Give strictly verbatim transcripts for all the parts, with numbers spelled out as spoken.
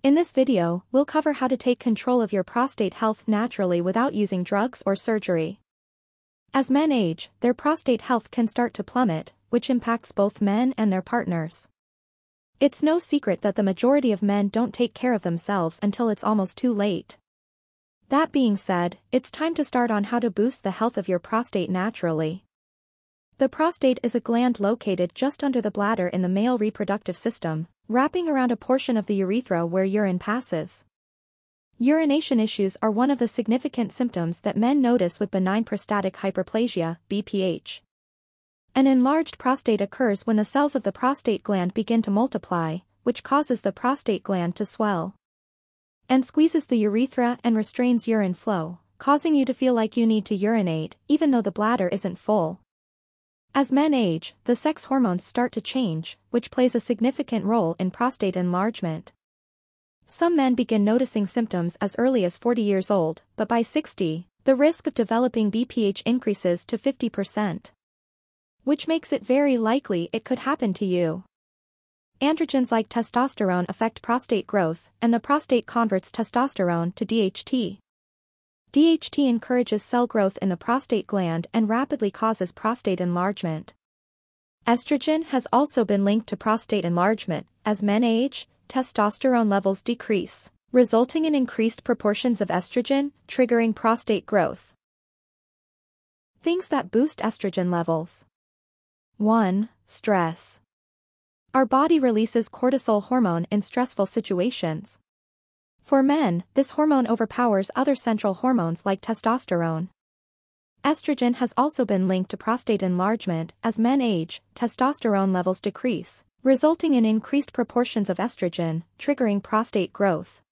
In this video, we'll cover how to take control of your prostate health naturally without using drugs or surgery. As men age, their prostate health can start to plummet, which impacts both men and their partners. It's no secret that the majority of men don't take care of themselves until it's almost too late. That being said, it's time to start on how to boost the health of your prostate naturally. The prostate is a gland located just under the bladder in the male reproductive system, wrapping around a portion of the urethra where urine passes. Urination issues are one of the significant symptoms that men notice with benign prostatic hyperplasia, B P H. An enlarged prostate occurs when the cells of the prostate gland begin to multiply, which causes the prostate gland to swell and squeezes the urethra and restrains urine flow, causing you to feel like you need to urinate, even though the bladder isn't full. As men age, the sex hormones start to change, which plays a significant role in prostate enlargement. Some men begin noticing symptoms as early as forty years old, but by sixty, the risk of developing B P H increases to fifty percent, which makes it very likely it could happen to you. Androgens like testosterone affect prostate growth, and the prostate converts testosterone to D H T. D H T encourages cell growth in the prostate gland and rapidly causes prostate enlargement. Estrogen has also been linked to prostate enlargement. As men age, testosterone levels decrease, resulting in increased proportions of estrogen, triggering prostate growth. Things that boost estrogen levels. one Stress. Our body releases cortisol hormone in stressful situations. For men, this hormone overpowers other central hormones like testosterone. Estrogen has also been linked to prostate enlargement. As men age, testosterone levels decrease, resulting in increased proportions of estrogen, triggering prostate growth.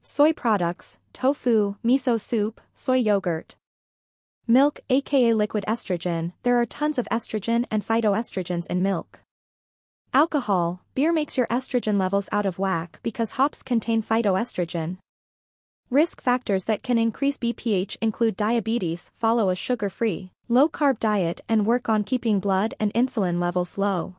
Soy products, tofu, miso soup, soy yogurt, milk, aka liquid estrogen. There are tons of estrogen and phytoestrogens in milk. Alcohol, beer makes your estrogen levels out of whack because hops contain phytoestrogen. Risk factors that can increase B P H include diabetes. Follow a sugar-free, low-carb diet and work on keeping blood and insulin levels low.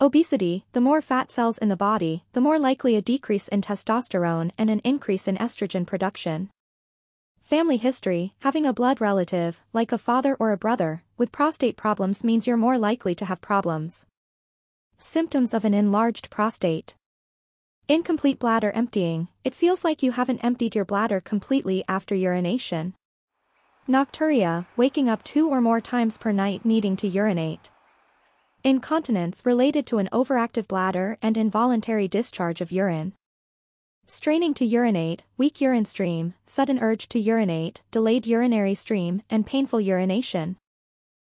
Obesity, the more fat cells in the body, the more likely a decrease in testosterone and an increase in estrogen production. Family history, having a blood relative, like a father or a brother, with prostate problems means you're more likely to have problems. Symptoms of an enlarged prostate. Incomplete bladder emptying. It feels like you haven't emptied your bladder completely after urination. Nocturia, waking up two or more times per night needing to urinate. Incontinence, related to an overactive bladder and involuntary discharge of urine. Straining to urinate, weak urine stream, sudden urge to urinate, delayed urinary stream, and painful urination.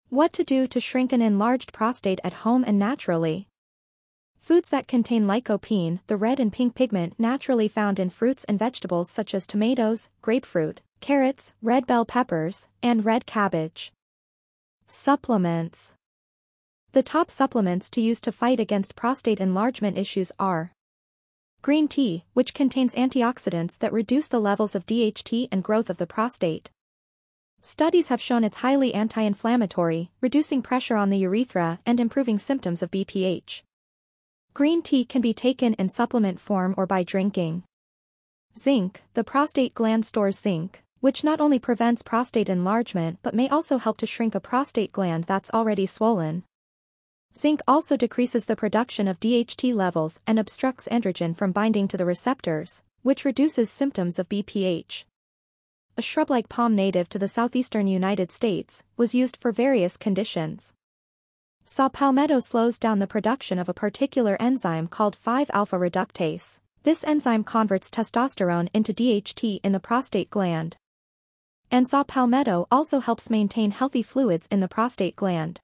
What to do to shrink an enlarged prostate at home and naturally. Foods that contain lycopene, the red and pink pigment naturally found in fruits and vegetables such as tomatoes, grapefruit, carrots, red bell peppers, and red cabbage. Supplements. The top supplements to use to fight against prostate enlargement issues are green tea, which contains antioxidants that reduce the levels of D H T and growth of the prostate. Studies have shown it's highly anti-inflammatory, reducing pressure on the urethra and improving symptoms of B P H. Green tea can be taken in supplement form or by drinking. Zinc, the prostate gland stores zinc, which not only prevents prostate enlargement but may also help to shrink a prostate gland that's already swollen. Zinc also decreases the production of D H T levels and obstructs androgen from binding to the receptors, which reduces symptoms of B P H. A shrub like palm native to the southeastern United States, was used for various conditions. Saw palmetto slows down the production of a particular enzyme called five alpha reductase. This enzyme converts testosterone into D H T in the prostate gland. And saw palmetto also helps maintain healthy fluids in the prostate gland.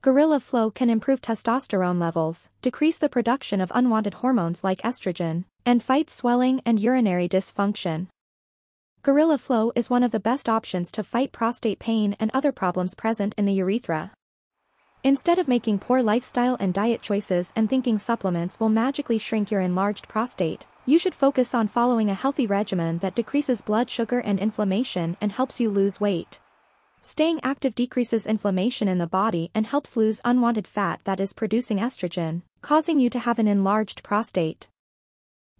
Gorilla Flow can improve testosterone levels, decrease the production of unwanted hormones like estrogen, and fight swelling and urinary dysfunction. Gorilla Flow is one of the best options to fight prostate pain and other problems present in the urethra. Instead of making poor lifestyle and diet choices and thinking supplements will magically shrink your enlarged prostate, you should focus on following a healthy regimen that decreases blood sugar and inflammation and helps you lose weight. Staying active decreases inflammation in the body and helps lose unwanted fat that is producing estrogen, causing you to have an enlarged prostate.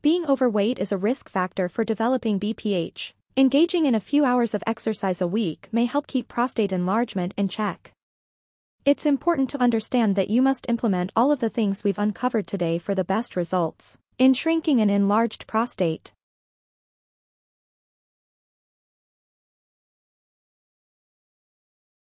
Being overweight is a risk factor for developing B P H. Engaging in a few hours of exercise a week may help keep prostate enlargement in check. It's important to understand that you must implement all of the things we've uncovered today for the best results in shrinking an enlarged prostate.